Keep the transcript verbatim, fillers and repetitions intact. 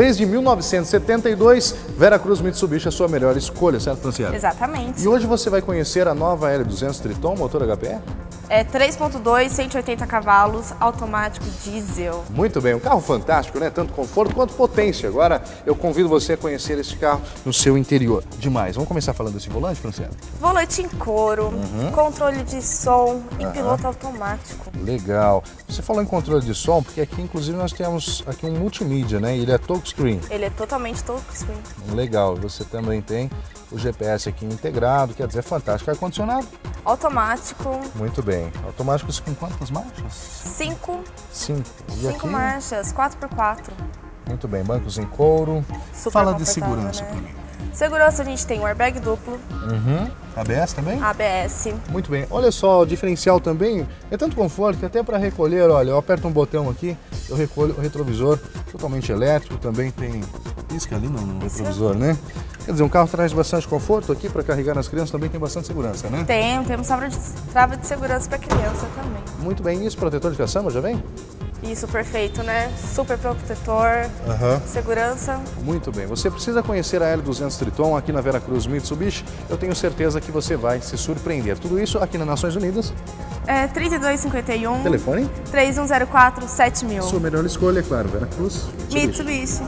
Desde mil novecentos e setenta e dois, Vera Cruz Mitsubishi é a sua melhor escolha, certo, Franciela? Exatamente. E hoje você vai conhecer a nova L duzentos Triton, motor H P E? É três ponto dois, cento e oitenta cavalos, automático diesel. Muito bem, um carro fantástico, né? Tanto conforto quanto potência. Agora eu convido você a conhecer esse carro no seu interior. Demais. Vamos começar falando desse volante, Franciela? Volante em couro, uhum. Controle de som e uhum. Piloto automático. Legal. Você falou em controle de som, porque aqui inclusive nós temos aqui um multimídia, né? Ele é touchscreen. Ele é totalmente touchscreen. Legal. Você também tem o G P S aqui integrado, quer dizer, fantástico. Ar-condicionado? Automático. Muito bem. Automático com quantas marchas? Cinco. Cinco. E Cinco aqui? marchas, quatro por quatro. Muito bem, bancos em couro. Super Fala de segurança, né? Para mim. Segurança, a gente tem o airbag duplo. Uhum. A B S também? A B S. Muito bem. Olha só, o diferencial também é tanto conforto que até para recolher, olha, eu aperto um botão aqui, eu recolho o retrovisor totalmente elétrico, também tem pisca ali no retrovisor, né? Quer dizer, um carro traz bastante conforto aqui para carregar nas crianças, também tem bastante segurança, né? Tem, temos trava de segurança para criança também. Muito bem, e esse protetor de caçamba já vem? Isso, perfeito, né? Super protetor, uhum. Segurança. Muito bem, você precisa conhecer a L duzentos Triton aqui na Vera Cruz Mitsubishi. Eu tenho certeza que você vai se surpreender. Tudo isso aqui nas Nações Unidas. É trinta e dois cinquenta e um. Telefone? três um zero quatro sete mil. Sua melhor escolha, é claro, Vera Cruz Mitsubishi. Mitsubishi.